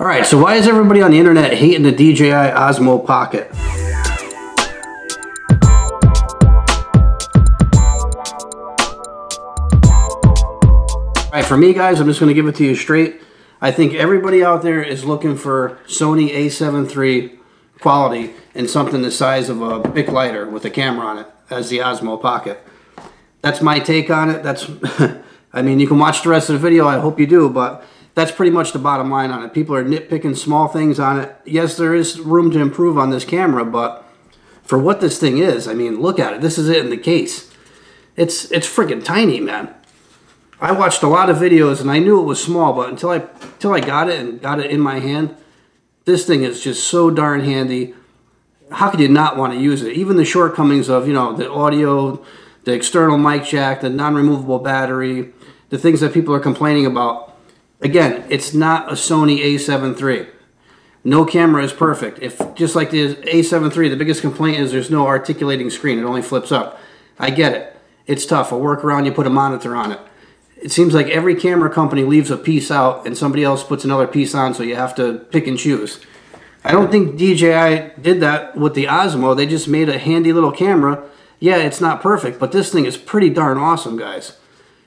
All right, so why is everybody on the internet hating the DJI Osmo Pocket? All right, for me guys, I'm just gonna give it to you straight. I think everybody out there is looking for Sony A7III quality and something the size of a Bic lighter with a camera on it as the Osmo Pocket. That's my take on it. That's, I mean, you can watch the rest of the video. I hope you do, but that's pretty much the bottom line on it. People are nitpicking small things on it. Yes, there is room to improve on this camera, but for what this thing is, I mean, look at it. This is it in the case. It's freaking tiny, man. I watched a lot of videos and I knew it was small, but until I got it and got it in my hand, this thing is just so darn handy. How could you not want to use it? Even the shortcomings of, you know, the audio, the external mic jack, the non-removable battery, the things that people are complaining about. Again, it's not a Sony A7III. No camera is perfect. If just like the A7III, the biggest complaint is there's no articulating screen. It only flips up. I get it. It's tough. A workaround, you put a monitor on it. It seems like every camera company leaves a piece out and somebody else puts another piece on, so you have to pick and choose. I don't think DJI did that with the Osmo. They just made a handy little camera. Yeah, it's not perfect, but this thing is pretty darn awesome, guys.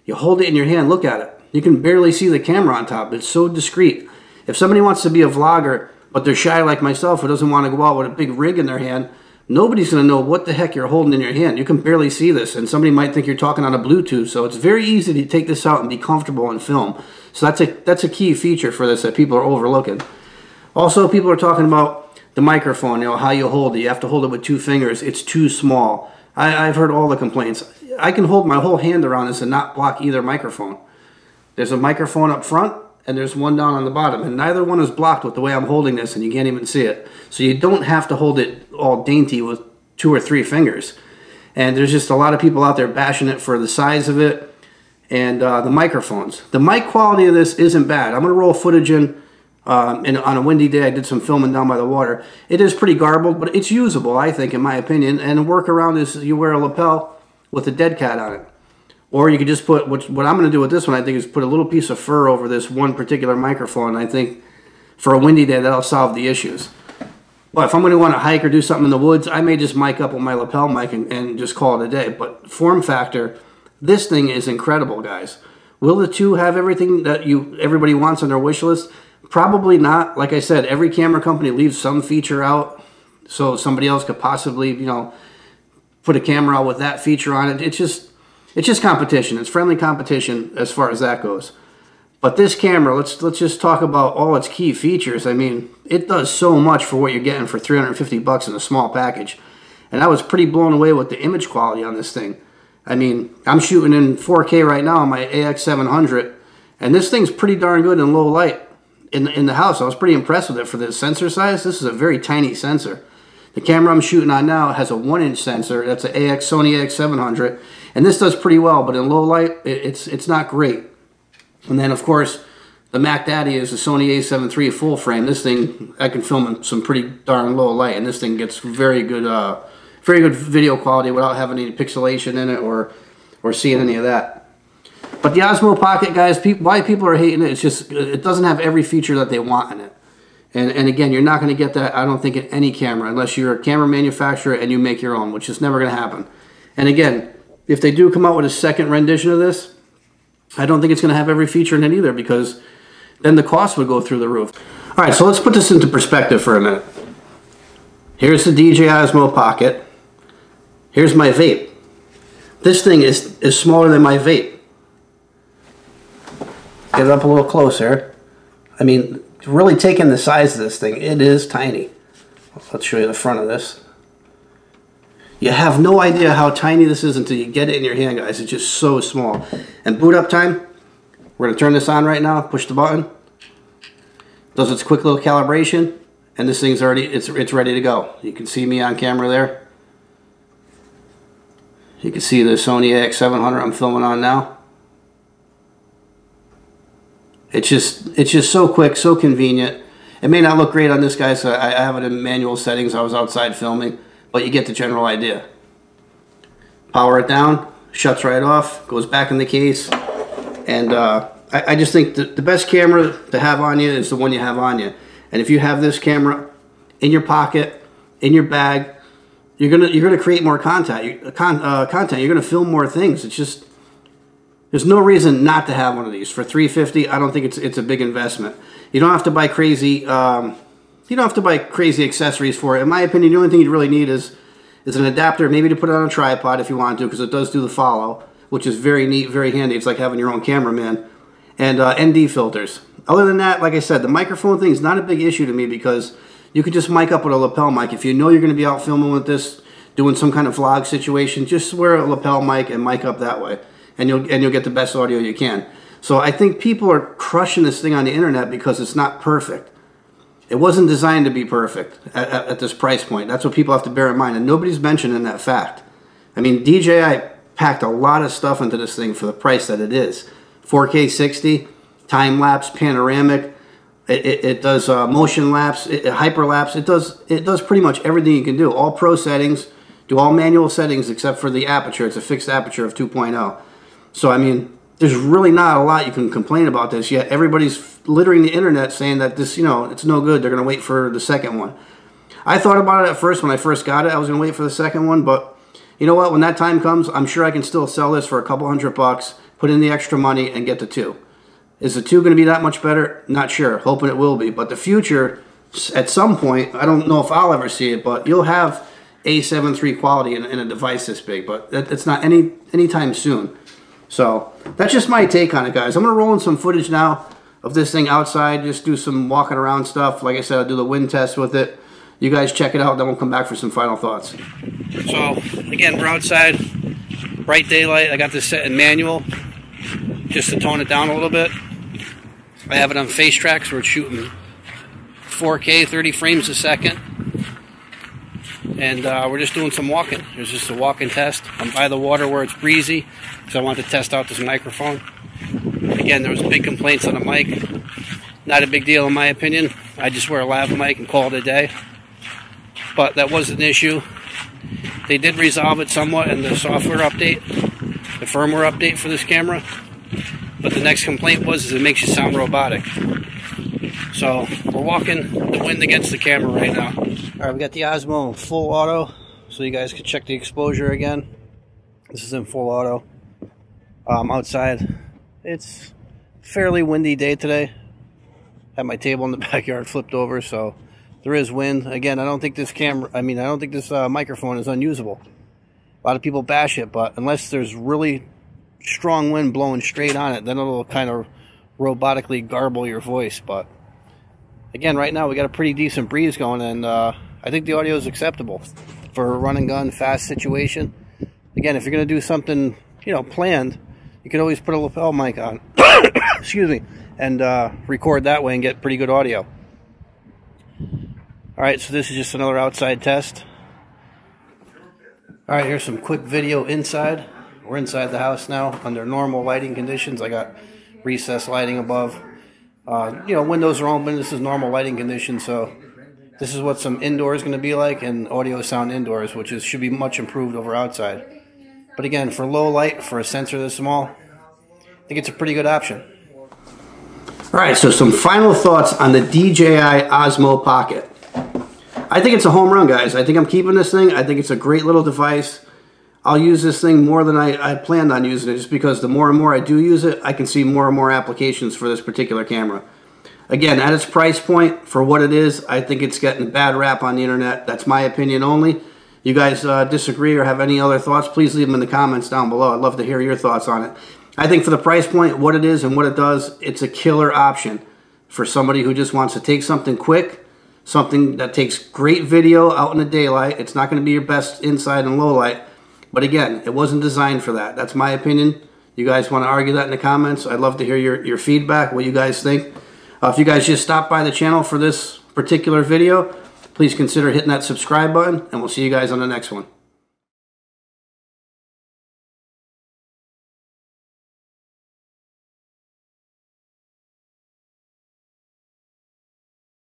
You hold it in your hand, look at it. You can barely see the camera on top. It's so discreet. If somebody wants to be a vlogger, but they're shy like myself, who doesn't want to go out with a big rig in their hand, nobody's going to know what the heck you're holding in your hand. You can barely see this, and somebody might think you're talking on a Bluetooth, so it's very easy to take this out and be comfortable and film. So that's a key feature for this that people are overlooking. Also, people are talking about the microphone, you know, how you hold it. You have to hold it with two fingers. It's too small. I've heard all the complaints. I can hold my whole hand around this and not block either microphone. There's a microphone up front and there's one down on the bottom, and neither one is blocked with the way I'm holding this, and you can't even see it. So you don't have to hold it all dainty with two or three fingers. And there's just a lot of people out there bashing it for the size of it and the microphones. The mic quality of this isn't bad. I'm gonna roll footage in. And on a windy day, I did some filming down by the water. It is pretty garbled, but it's usable, I think, in my opinion. And the workaround is you wear a lapel with a dead cat on it. Or you could just put, what I'm going to do with this one, I think, is put a little piece of fur over this one particular microphone. I think for a windy day, that'll solve the issues. But if I'm going to want to hike or do something in the woods, I may just mic up with my lapel mic and just call it a day. But form factor, this thing is incredible, guys. Will the two have everything that everybody wants on their wish list? Probably not. Like I said, every camera company leaves some feature out, so somebody else could possibly, you know, put a camera out with that feature on it. It's just competition. It's friendly competition as far as that goes. But this camera, let's just talk about all its key features. I mean, it does so much for what you're getting for 350 bucks in a small package. And I was pretty blown away with the image quality on this thing. I mean, I'm shooting in 4K right now on my AX700, and this thing's pretty darn good in low light. In the house, I was pretty impressed with it for the sensor size. This is a very tiny sensor. The camera I'm shooting on now has a 1-inch sensor. That's an Sony AX700, and this does pretty well. But in low light, it's not great. And then of course, the Mac Daddy is the Sony A7III full frame. This thing I can film in some pretty darn low light, and this thing gets very good video quality without having any pixelation in it or seeing any of that. But the Osmo Pocket, guys, why people are hating it, it's just, it doesn't have every feature that they want in it. And again, you're not going to get that, I don't think, in any camera, unless you're a camera manufacturer and you make your own, which is never going to happen. And again, if they do come out with a second rendition of this, I don't think it's going to have every feature in it either, because then the cost would go through the roof. All right, so let's put this into perspective for a minute. Here's the DJI Osmo Pocket. Here's my vape. This thing is smaller than my vape. Get it up a little closer. I mean, really taking the size of this thing, it is tiny. Let's show you the front of this. You have no idea how tiny this is until you get it in your hand, guys. It's just so small. And boot up time, we're gonna turn this on right now, push the button. Does its quick little calibration, and this thing's already, it's ready to go. You can see me on camera there. You can see the Sony AX700 I'm filming on now. It's just so quick, so convenient. It may not look great on this guy, so I have it in manual settings. I was outside filming, but you get the general idea. Power it down, shuts right off, goes back in the case, and I just think that the best camera to have on you is the one you have on you. And if you have this camera in your pocket, in your bag, you're gonna create more content. You're gonna film more things. It's just, there's no reason not to have one of these for $350. I don't think it's a big investment. You don't have to buy crazy. You don't have to buy crazy accessories for it. In my opinion, the only thing you really need is an adapter, maybe to put it on a tripod if you want to, because it does do the follow, which is very neat, very handy. It's like having your own cameraman, and ND filters. Other than that, like I said, the microphone thing is not a big issue to me, because you could just mic up with a lapel mic. If you know you're going to be out filming with this, doing some kind of vlog situation, just wear a lapel mic and mic up that way, and you'll get the best audio you can. So I think people are crushing this thing on the internet because it's not perfect. It wasn't designed to be perfect at this price point. That's what people have to bear in mind, and nobody's mentioning that fact. I mean, DJI packed a lot of stuff into this thing for the price that it is. 4K 60, time-lapse, panoramic, it does motion lapse, hyperlapse, it does pretty much everything you can do. All pro settings, do all manual settings except for the aperture. It's a fixed aperture of 2.0. So, I mean, there's really not a lot you can complain about this, yet everybody's littering the internet saying that this, you know, it's no good, they're going to wait for the second one. I thought about it at first when I first got it, I was going to wait for the second one, but you know what, when that time comes, I'm sure I can still sell this for a couple $100. Put in the extra money and get the 2. Is the 2 going to be that much better? Not sure. Hoping it will be. But the future, at some point, I don't know if I'll ever see it, but you'll have A7III quality in a device this big. But it's not anytime soon. So that's just my take on it, guys. I'm going to roll in some footage now of this thing outside. Just do some walking around stuff. Like I said, I'll do the wind test with it. You guys check it out. Then we'll come back for some final thoughts. So, again, we're outside. Bright daylight. I got this set in manual, just to tone it down a little bit. I have it on face tracks where it's shooting 4K, 30 frames a second. And we're just doing some walking. There's just a walking test. I'm by the water where it's breezy, because I wanted to test out this microphone. Again, there was big complaints on the mic. Not a big deal in my opinion. I just wear a lav mic and call it a day. But that was an issue. They did resolve it somewhat in the software update, the firmware update for this camera. But the next complaint was is it makes you sound robotic. So we're walking the wind against the camera right now. Alright, we got the Osmo in full auto, so you guys can check the exposure again. This is in full auto. Outside, it's a fairly windy day today. Had my table in the backyard flipped over, so there is wind. Again, I don't think this camera, I don't think this microphone is unusable. A lot of people bash it, but unless there's really strong wind blowing straight on it, then it'll kind of robotically garble your voice. But again, right now we got a pretty decent breeze going, and I think the audio is acceptable for a run and gun fast situation. Again, if you're going to do something, you know, planned, you can always put a lapel mic on excuse me, and record that way and get pretty good audio. Alright, so this is just another outside test. Alright, here's some quick video inside. We're inside the house now under normal lighting conditions. I got recessed lighting above. You know, windows are open. This is normal lighting conditions, so this is what some indoor is going to be like, and audio sound indoors, which is should be much improved over outside. But again, for low light, for a sensor this small, I think it's a pretty good option. Alright, so some final thoughts on the DJI Osmo Pocket. I think it's a home run, guys. I think I'm keeping this thing. I think it's a great little device. I'll use this thing more than I planned on using it, just because the more and more I do use it, I can see more and more applications for this particular camera. Again, at its price point, for what it is, I think it's getting a bad rap on the internet. That's my opinion only. You guys disagree or have any other thoughts, please leave them in the comments down below. I'd love to hear your thoughts on it. I think for the price point, what it is and what it does, it's a killer option for somebody who just wants to take something quick, something that takes great video out in the daylight. It's not going to be your best inside and low light. But again, it wasn't designed for that. That's my opinion. You guys want to argue that in the comments? I'd love to hear your feedback, what you guys think. If you guys just stopped by the channel for this particular video, please consider hitting that subscribe button, and we'll see you guys on the next one.